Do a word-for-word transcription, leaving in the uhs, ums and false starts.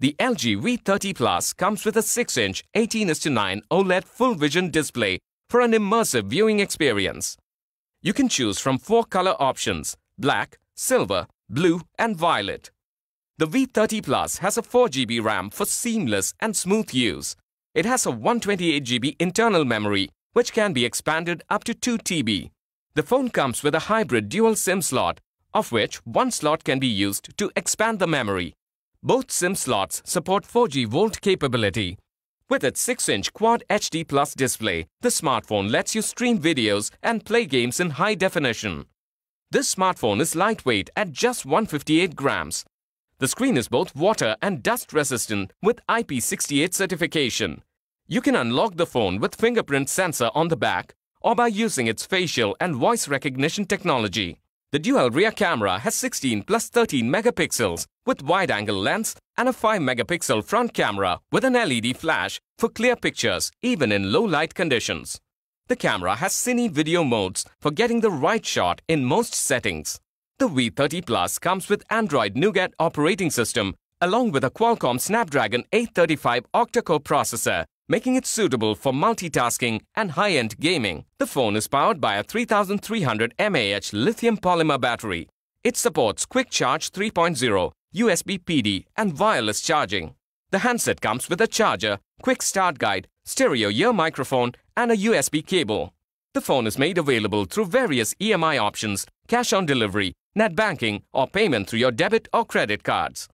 The L G V thirty Plus comes with a six inch eighteen nine OLED full vision display for an immersive viewing experience. You can choose from four color options: black, silver, blue, and violet. The V thirty Plus has a four G B RAM for seamless and smooth use. It has a one twenty-eight G B internal memory, which can be expanded up to two T B. The phone comes with a hybrid dual SIM slot, of which one slot can be used to expand the memory. Both SIM slots support four G volt capability. With its six inch Quad H D Plus display, the smartphone lets you stream videos and play games in high definition. This smartphone is lightweight at just one hundred fifty-eight grams. The screen is both water and dust resistant with I P sixty-eight certification. You can unlock the phone with fingerprint sensor on the back or by using its facial and voice recognition technology. The dual rear camera has sixteen plus thirteen megapixels with wide-angle lens and a five megapixel front camera with an L E D flash for clear pictures even in low-light conditions. The camera has cine video modes for getting the right shot in most settings. The V thirty Plus comes with Android Nougat operating system along with a Qualcomm Snapdragon eight thirty-five octa-core processor, making it suitable for multitasking and high-end gaming. The phone is powered by a three thousand three hundred milliamp hour lithium polymer battery. It supports Quick Charge three point oh, U S B P D, and wireless charging. The handset comes with a charger, quick start guide, stereo ear microphone, and a U S B cable. The phone is made available through various E M I options, cash on delivery, net banking, or payment through your debit or credit cards.